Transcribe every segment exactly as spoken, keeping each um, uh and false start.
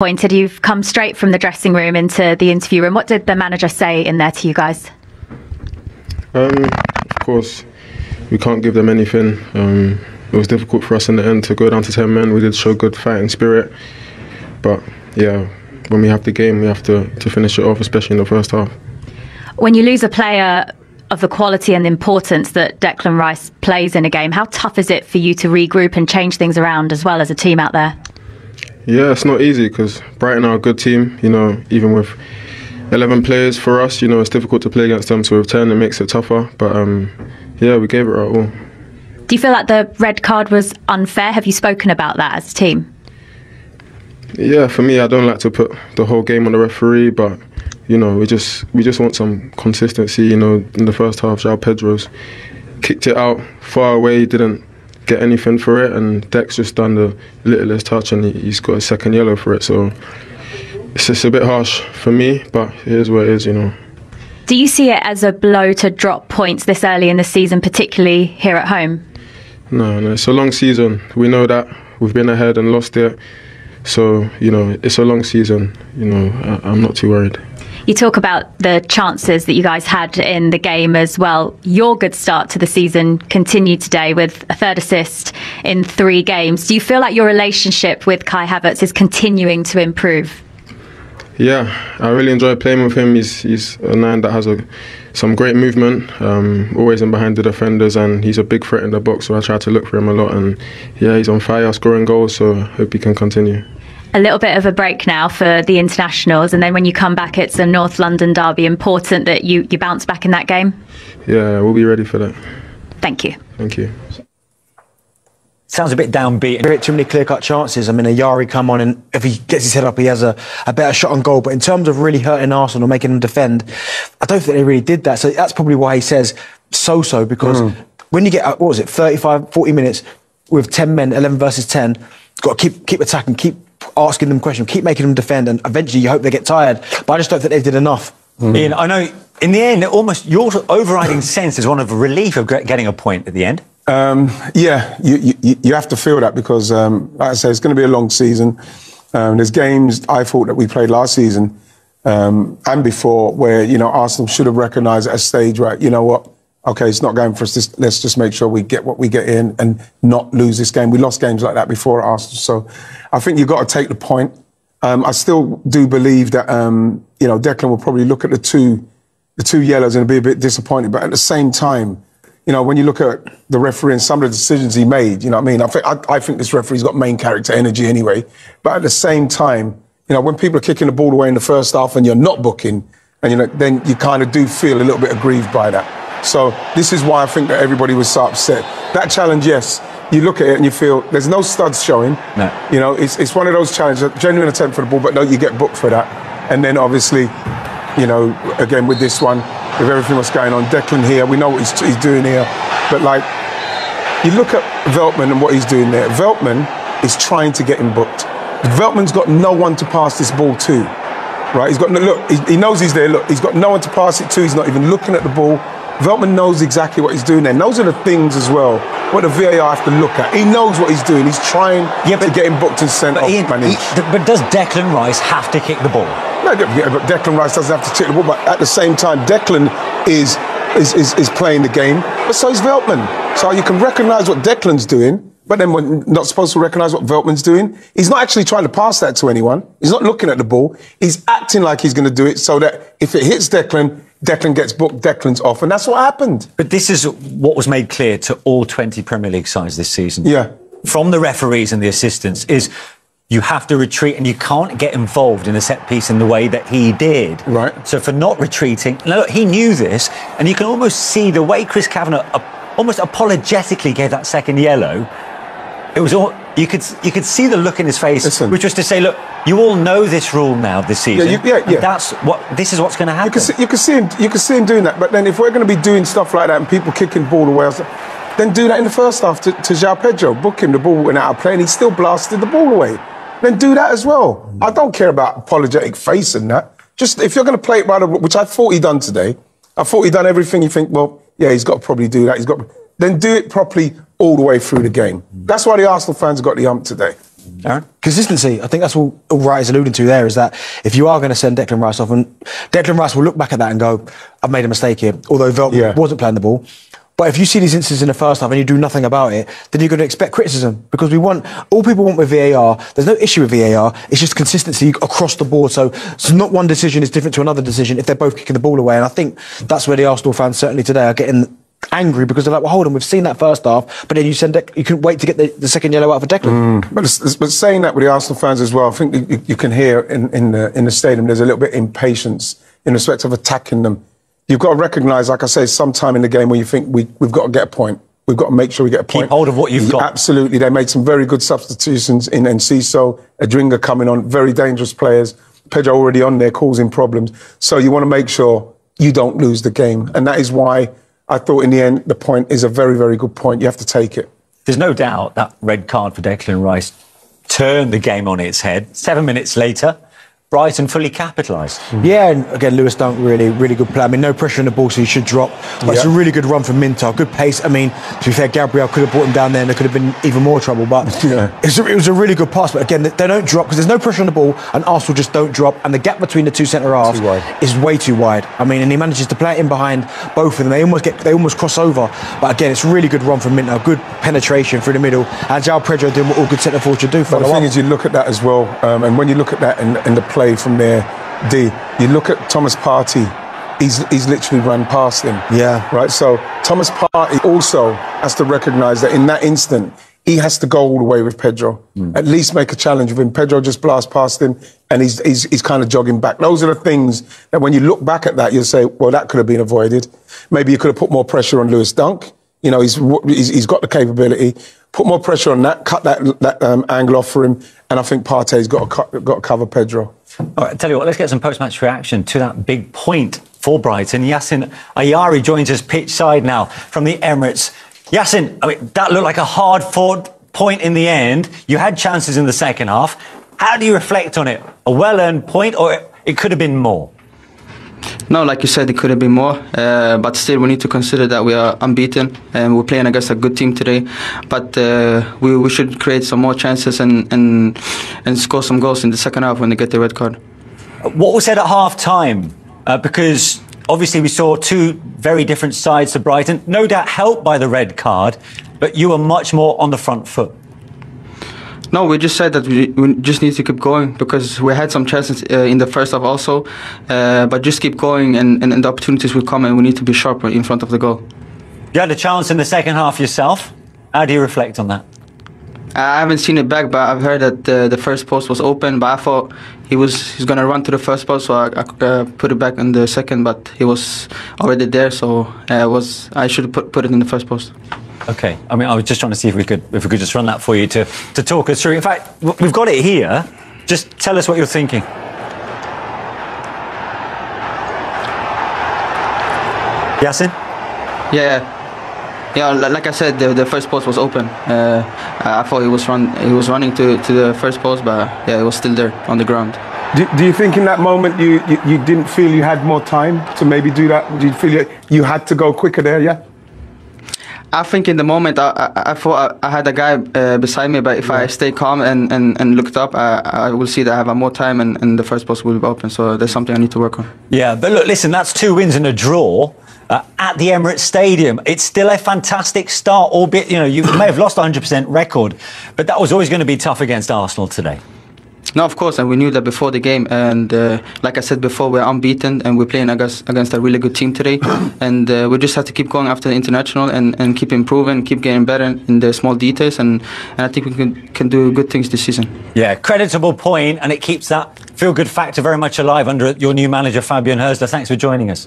Pointed, you've come straight from the dressing room into the interview room. What did the manager say in there to you guys? Um, of course, we can't give them anything. Um, it was difficult for us in the end to go down to ten men. We did show good fighting spirit, but yeah, when we have the game, we have to to finish it off, especially in the first half. When you lose a player of the quality and the importance that Declan Rice plays in a game, how tough is it for you to regroup and change things around as well as a team out there? Yeah, it's not easy because Brighton are a good team, you know, even with eleven players for us, you know, it's difficult to play against them, so with ten it makes it tougher, but um, yeah, we gave it our all. Do you feel like the red card was unfair? Have you spoken about that as a team? Yeah, for me, I don't like to put the whole game on the referee, but, you know, we just we just want some consistency, you know. In the first half, João Pedro's kicked it out far away, didn't get anything for it, and Dex just done the littlest touch and he's got a second yellow for it, so it's just a bit harsh for me, but it is what it is, you know. Do you see it as a blow to drop points this early in the season, particularly here at home? No, no, it's a long season, we know that. We've been ahead and lost it, so, you know, it's a long season, you know. I, I'm not too worried. You talk about the chances that you guys had in the game as well. Your good start to the season continued today with a third assist in three games. Do you feel like your relationship with Kai Havertz is continuing to improve? Yeah, I really enjoy playing with him. He's, he's a man that has a, some great movement, um, always in behind the defenders, and he's a big threat in the box, so I try to look for him a lot. And yeah, he's on fire, scoring goals, so I hope he can continue. A little bit of a break now for the internationals, and then when you come back it's a North London derby. Important that you, you bounce back in that game? Yeah, we'll be ready for that. Thank you. Thank you. Sounds a bit downbeat. Too many clear-cut chances. I mean, Ayari come on and if he gets his head up, he has a, a better shot on goal. But in terms of really hurting Arsenal or making them defend, I don't think they really did that. So that's probably why he says so-so, because mm. when you get, what was it, thirty-five, forty minutes with ten men, eleven versus ten, got to keep, keep attacking, keep asking them questions, keep making them defend, and eventually you hope they get tired, but I just don't think they did enough. Mm. Ian, I know in the end almost your overriding sense is one of relief of getting a point at the end. Um, yeah, you, you, you have to feel that because um, like I say, it's going to be a long season. Um, there's games I thought that we played last season um, and before where, you know, Arsenal should have recognised at a stage, right, you know what, okay, it's not going for us, just, let's just make sure we get what we get in and not lose this game. We lost games like that before at Arsenal, so I think you've got to take the point. Um, I still do believe that, um, you know, Declan will probably look at the two, the two yellows and be a bit disappointed, but at the same time, you know, when you look at the referee and some of the decisions he made, you know what I mean? I think, I, I think this referee's got main character energy anyway, but at the same time, you know, when people are kicking the ball away in the first half and you're not booking, and you know, then you kind of do feel a little bit aggrieved by that. So this is why I think that everybody was so upset. That challenge, yes, you look at it and you feel there's no studs showing. No. You know, it's, it's one of those challenges, a genuine attempt for the ball, but no, you get booked for that. And then obviously, you know, again with this one, with everything that's going on, Declan here, we know what he's, he's doing here. But like, you look at Veltman and what he's doing there. Veltman is trying to get him booked. Veltman's got no one to pass this ball to, right? He's got no, look, he, he knows he's there, look, he's got no one to pass it to, he's not even looking at the ball. Veltman knows exactly what he's doing there. And those are the things as well, what the V A R have to look at. He knows what he's doing. He's trying yeah, but, to get him booked and sent off. Ian, he, but does Declan Rice have to kick the ball? No, but Declan Rice doesn't have to kick the ball. But at the same time, Declan is, is, is, is playing the game. But so is Veltman. So you can recognise what Declan's doing, but then we're not supposed to recognise what Veltman's doing. He's not actually trying to pass that to anyone. He's not looking at the ball. He's acting like he's going to do it so that if it hits Declan, Declan gets booked, Declan's off, and that's what happened. But this is what was made clear to all twenty Premier League sides this season. Yeah. From the referees and the assistants is you have to retreat and you can't get involved in a set piece in the way that he did. Right. So for not retreating, look, he knew this, and you can almost see the way Chris Kavanagh almost apologetically gave that second yellow. It was all, you could you could see the look in his face, listen, which was to say, look, you all know this rule now this season. Yeah, you, yeah, yeah. That's what this is what's going to happen. You can, see, you can see him. You can see him doing that. But then, if we're going to be doing stuff like that and people kicking ball away, then do that in the first half to, to João Pedro. Book him, the ball went out of play, and he still blasted the ball away. Then do that as well. I don't care about apologetic face and that. Just if you're going to play it by the rule, which I thought he done today. I thought he done everything. You think, well, yeah, he's got to probably do that. He's got. Then do it properly all the way through the game. That's why the Arsenal fans got the hump today. Aaron? Consistency. I think that's what Wright is alluding to there, is that if you are going to send Declan Rice off, and Declan Rice will look back at that and go, I've made a mistake here, although Veltman yeah. wasn't playing the ball. But if you see these instances in the first half and you do nothing about it, then you're going to expect criticism, because we want, all people want with V A R, there's no issue with V A R, it's just consistency across the board. So, so not one decision is different to another decision if they're both kicking the ball away. And I think that's where the Arsenal fans, certainly today, are getting angry, because they're like, well, hold on, we've seen that first half, but then you send Dec you couldn't wait to get the, the second yellow out for Declan. Mm. But, it's, it's, but saying that with the Arsenal fans as well, I think you, you can hear in, in, the, in the stadium, there's a little bit of impatience in respect of attacking them. You've got to recognise, like I say, sometime in the game where you think we, we've got to get a point. We've got to make sure we get a point. Keep hold of what you've got. Absolutely. They made some very good substitutions in Enciso, Adringa coming on, very dangerous players. Pedro already on there causing problems. So you want to make sure you don't lose the game. And that is why I thought in the end the point is a very, very good point. You have to take it. There's no doubt that red card for Declan Rice turned the game on its head. Seven minutes later, Brighton fully capitalised. Mm. Yeah, and again, Lewis Dunk, really, really good play. I mean, no pressure on the ball, so he should drop. But yeah. it's a really good run from Minta, good pace. I mean, to be fair, Gabriel could have brought him down there and there could have been even more trouble. But yeah. it, was a, it was a really good pass. But again, they don't drop because there's no pressure on the ball, and Arsenal just don't drop. And the gap between the two centre-halves is way too wide. I mean, and he manages to play it in behind both of them. They almost get, they almost cross over. But again, it's a really good run from Minta, good penetration through the middle. And João Pedro doing what all good centre-forwards should do. But the thing is, you look at that as well, um, and when you look at that and, and the play play from there, D. You look at Thomas Partey, he's, he's literally run past him. Yeah. Right, so Thomas Partey also has to recognise that in that instant, he has to go all the way with Pedro. Mm. At least make a challenge with him. Pedro just blasts past him and he's, he's, he's kind of jogging back. Those are the things that when you look back at that, you'll say, well, that could have been avoided. Maybe you could have put more pressure on Lewis Dunk. You know, he's, he's, he's got the capability. Put more pressure on that, cut that, that um, angle off for him, and I think Partey's got to, got to cover Pedro. All right, tell you what, let's get some post-match reaction to that big point for Brighton. Yasin Ayari joins us pitch side now from the Emirates. Yasin, I mean, that looked like a hard-fought point in the end. You had chances in the second half. How do you reflect on it? A well-earned point, or it, it could have been more? No, like you said, it could have been more, uh, but still we need to consider that we are unbeaten and we're playing against a good team today. But uh, we, we should create some more chances and, and, and score some goals in the second half when they get the red card. What was said at half-time? Uh, because obviously we saw two very different sides to Brighton, no doubt helped by the red card, but you were much more on the front foot. No, we just said that we, we just need to keep going because we had some chances uh, in the first half also, uh, but just keep going and, and, and the opportunities will come and we need to be sharper in front of the goal. You had a chance in the second half yourself. How do you reflect on that? I haven't seen it back, but I've heard that the, the first post was open, but I thought he was he's going to run to the first post, so I, I uh, put it back in the second, but he was already there, so uh, was, I should have put, put it in the first post. Okay, I mean, I was just trying to see if we could if we could just run that for you to, to talk us through. In fact, we've got it here. Just tell us what you're thinking. Yasin? Yeah. Yeah, like I said, the, the first post was open. Uh, I thought he was run, he was running to, to the first post, but yeah, it was still there on the ground. Do, do you think in that moment you, you, you didn't feel you had more time to maybe do that? Do you feel you, you had to go quicker there, yeah? I think in the moment I, I, I thought I had a guy uh, beside me, but if yeah. I stay calm and, and, and looked up, I, I will see that I have more time and, and the first post will be open. So there's something I need to work on. Yeah, but look, listen, that's two wins and a draw uh, at the Emirates Stadium. It's still a fantastic start, albeit, you know, you may have lost one hundred percent record, but that was always going to be tough against Arsenal today. No, of course, and we knew that before the game. And uh, like I said before, we're unbeaten and we're playing against, against a really good team today. And uh, we just have to keep going after the international and, and keep improving, keep getting better in the small details. And, and I think we can, can do good things this season. Yeah, creditable point, and it keeps that feel-good factor very much alive under your new manager, Fabian Herzler. Thanks for joining us.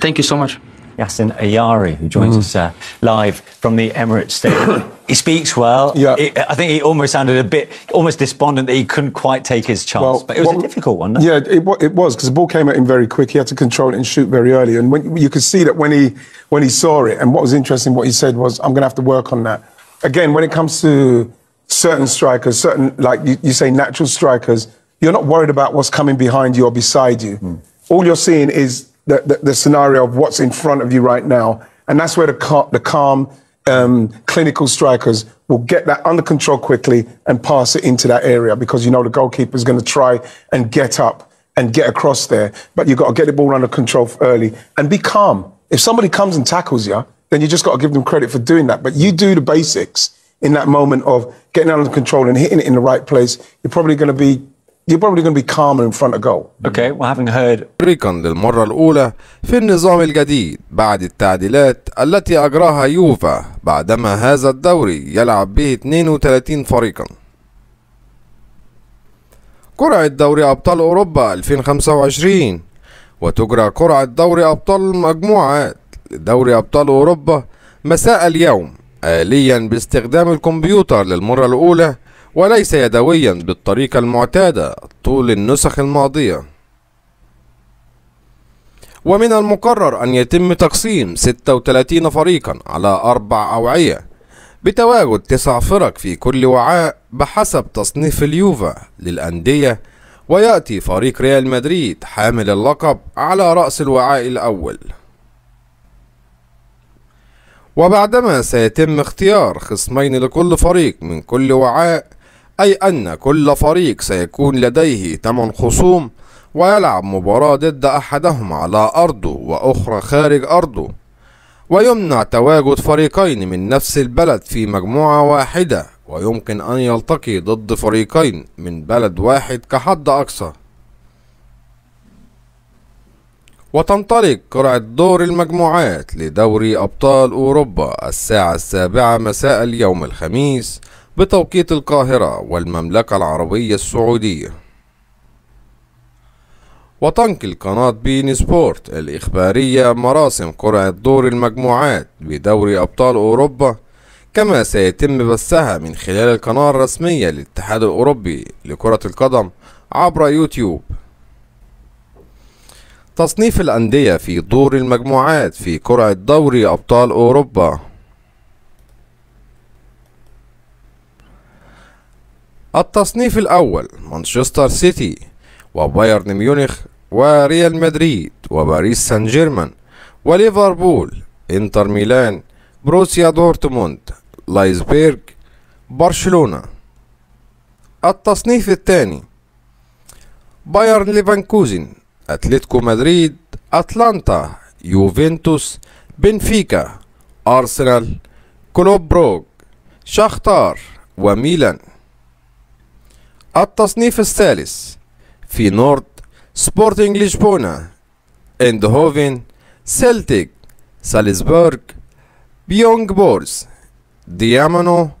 Thank you so much. Yasin Ayari, who joins mm. us uh, live from the Emirates Stadium. He speaks well. Yeah. It, I think he almost sounded a bit, almost despondent that he couldn't quite take his chance. Well, but it was well, a difficult one. No? Yeah, it, it was, because the ball came at him very quick. He had to control it and shoot very early. And when, you could see that when he, when he saw it, and what was interesting, what he said was, I'm going to have to work on that. Again, when it comes to certain strikers, certain, like you, you say, natural strikers, you're not worried about what's coming behind you or beside you. Mm. All you're seeing is The, the, the scenario of what's in front of you right now, and that's where the, cal the calm um, clinical strikers will get that under control quickly and pass it into that area, because you know the goalkeeper's going to try and get up and get across there. But you've got to get the ball under control early and be calm. If somebody comes and tackles you, then you just got to give them credit for doing that. But you do the basics in that moment of getting under control and hitting it in the right place, you're probably going to be You're probably going to be calmer in front of goal. Okay, well, having heard. ريكون للمرة الأولى في النظام الجديد بعد التعديلات التي أجراها يوفا بعدما هذا الدوري يلعب به اثنين وثلاثين فريقا. قرعة دوري أبطال أوروبا ألفين وخمسة وعشرين وتجرى قرعة دوري أبطال المجموعات لدوري أبطال أوروبا مساء اليوم آليا باستخدام الكمبيوتر للمرة الأولى. وليس يدويا بالطريقة المعتادة طول النسخ الماضية. ومن المقرر أن يتم تقسيم ستة وثلاثين فريقا على أربع أوعية بتواجد تسع فرق في كل وعاء بحسب تصنيف اليوفا للأندية، ويأتي فريق ريال مدريد حامل اللقب على رأس الوعاء الأول. وبعدما سيتم اختيار خصمين لكل فريق من كل وعاء، أي أن كل فريق سيكون لديه ثمان خصوم ويلعب مباراة ضد أحدهم على أرضه وأخرى خارج أرضه، ويمنع تواجد فريقين من نفس البلد في مجموعة واحدة، ويمكن أن يلتقي ضد فريقين من بلد واحد كحد أقصى. وتنطلق قرعة دور المجموعات لدوري أبطال أوروبا الساعة السابعة مساء اليوم الخميس بتوقيت القاهرة والمملكة العربية السعودية. وتنقل قناة بين سبورت الإخبارية مراسم قرعة دور المجموعات بدوري أبطال أوروبا، كما سيتم بثها من خلال القناة الرسمية للاتحاد الأوروبي لكرة القدم عبر يوتيوب. تصنيف الأندية في دور المجموعات في قرعة دوري أبطال أوروبا. التصنيف الأول مانشستر سيتي وبايرن ميونخ وريال مدريد وباريس سان جيرمان وليفربول، إنتر ميلان، بروسيا دورتموند، لايبزيغ، برشلونة. التصنيف الثاني بايرن ليفركوزن، أتلتيكو مدريد، أتلانتا، يوفنتوس، بنفيكا، أرسنال، كلوب بروج، شاختار وميلان. التصنيف الثالث في نورد سبورتنج لشبونة، إندهوفن، سلتيك، سالزبورغ، بيونغ بورز، ديامونو،